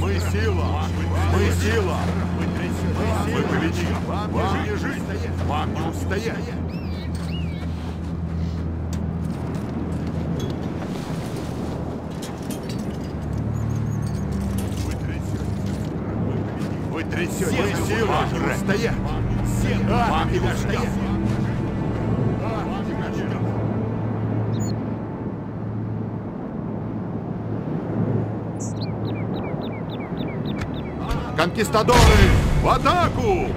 Мы сила! Мы сила! Мы победим! Вам не жить! Вам не устоять! Вы трясете! Мы сила! Устоять! Вам не устоять! Конкистадоры, в атаку!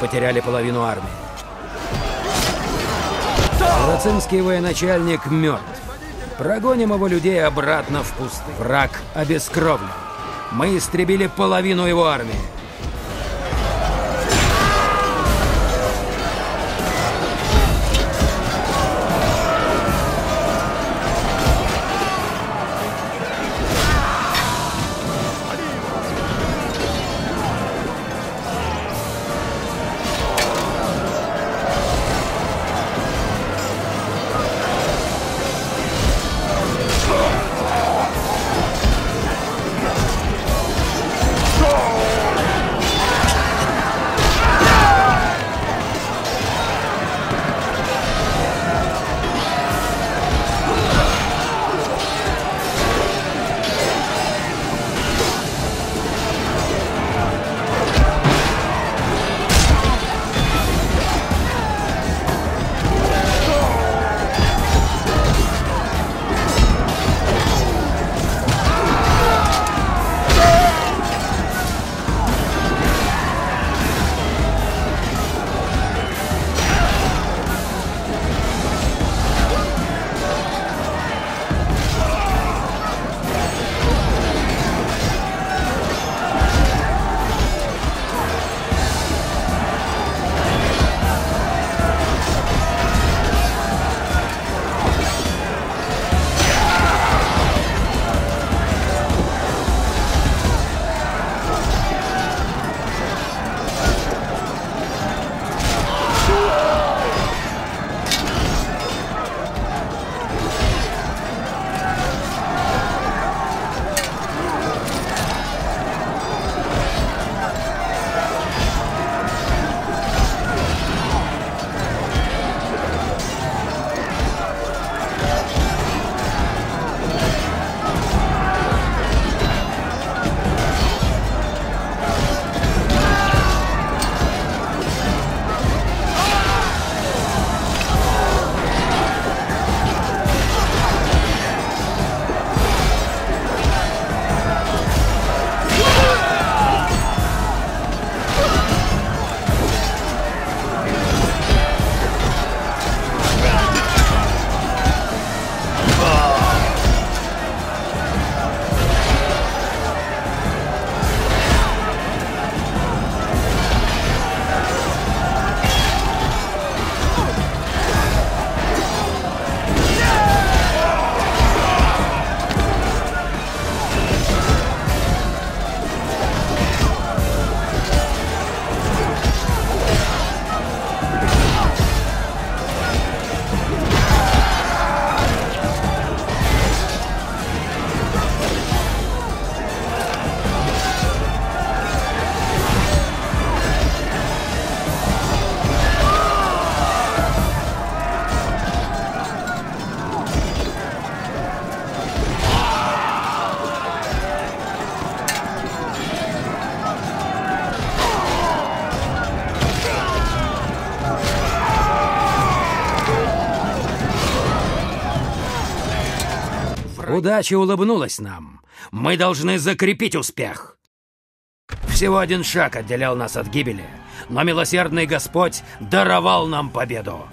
Потеряли половину армии. Рацинский военачальник мертв. Прогоним его людей обратно в пустыню. Враг обескровлен. Мы истребили половину его армии. Удача улыбнулась нам. Мы должны закрепить успех. Всего один шаг отделял нас от гибели, но милосердный Господь даровал нам победу.